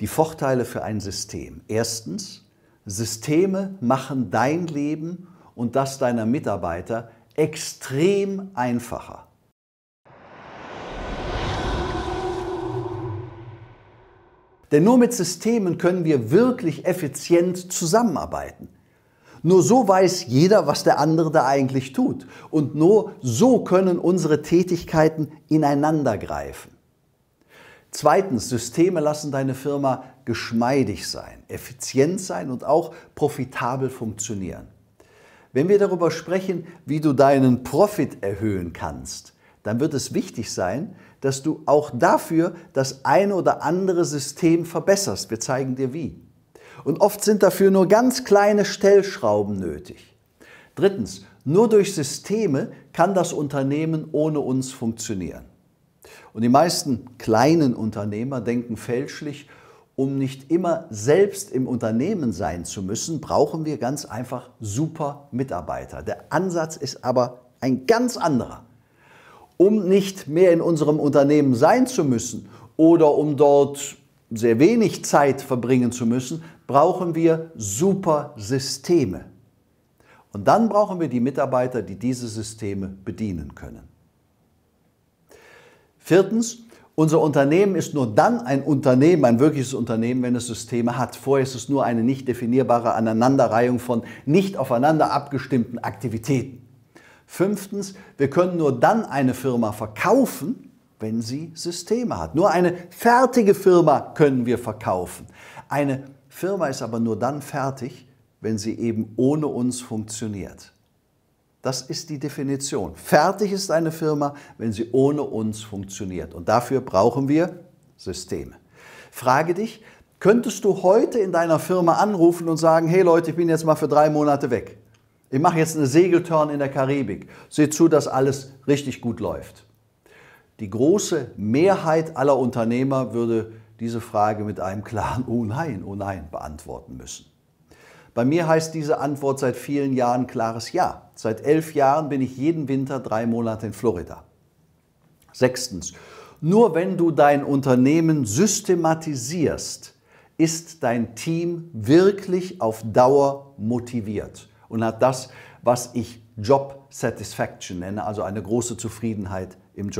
Die Vorteile für ein System. Erstens, Systeme machen dein Leben und das deiner Mitarbeiter extrem einfacher. Denn nur mit Systemen können wir wirklich effizient zusammenarbeiten. Nur so weiß jeder, was der andere da eigentlich tut. Und nur so können unsere Tätigkeiten ineinander greifen. Zweitens, Systeme lassen deine Firma geschmeidig sein, effizient sein und auch profitabel funktionieren. Wenn wir darüber sprechen, wie du deinen Profit erhöhen kannst, dann wird es wichtig sein, dass du auch dafür das ein oder andere System verbesserst. Wir zeigen dir wie. Und oft sind dafür nur ganz kleine Stellschrauben nötig. Drittens, nur durch Systeme kann das Unternehmen ohne uns funktionieren. Und die meisten kleinen Unternehmer denken fälschlich, um nicht immer selbst im Unternehmen sein zu müssen, brauchen wir ganz einfach super Mitarbeiter. Der Ansatz ist aber ein ganz anderer. Um nicht mehr in unserem Unternehmen sein zu müssen oder um dort sehr wenig Zeit verbringen zu müssen, brauchen wir super Systeme. Und dann brauchen wir die Mitarbeiter, die diese Systeme bedienen können. Viertens, unser Unternehmen ist nur dann ein Unternehmen, ein wirkliches Unternehmen, wenn es Systeme hat. Vorher ist es nur eine nicht definierbare Aneinanderreihung von nicht aufeinander abgestimmten Aktivitäten. Fünftens, wir können nur dann eine Firma verkaufen, wenn sie Systeme hat. Nur eine fertige Firma können wir verkaufen. Eine Firma ist aber nur dann fertig, wenn sie eben ohne uns funktioniert. Das ist die Definition. Fertig ist eine Firma, wenn sie ohne uns funktioniert. Und dafür brauchen wir Systeme. Frage dich, könntest du heute in deiner Firma anrufen und sagen, hey Leute, ich bin jetzt mal für 3 Monate weg. Ich mache jetzt eine Segeltörn in der Karibik. Seht zu, dass alles richtig gut läuft. Die große Mehrheit aller Unternehmer würde diese Frage mit einem klaren oh nein beantworten müssen. Bei mir heißt diese Antwort seit vielen Jahren klares Ja. Seit 11 Jahren bin ich jeden Winter 3 Monate in Florida. Sechstens, nur wenn du dein Unternehmen systematisierst, ist dein Team wirklich auf Dauer motiviert und hat das, was ich Job Satisfaction nenne, also eine große Zufriedenheit im Job.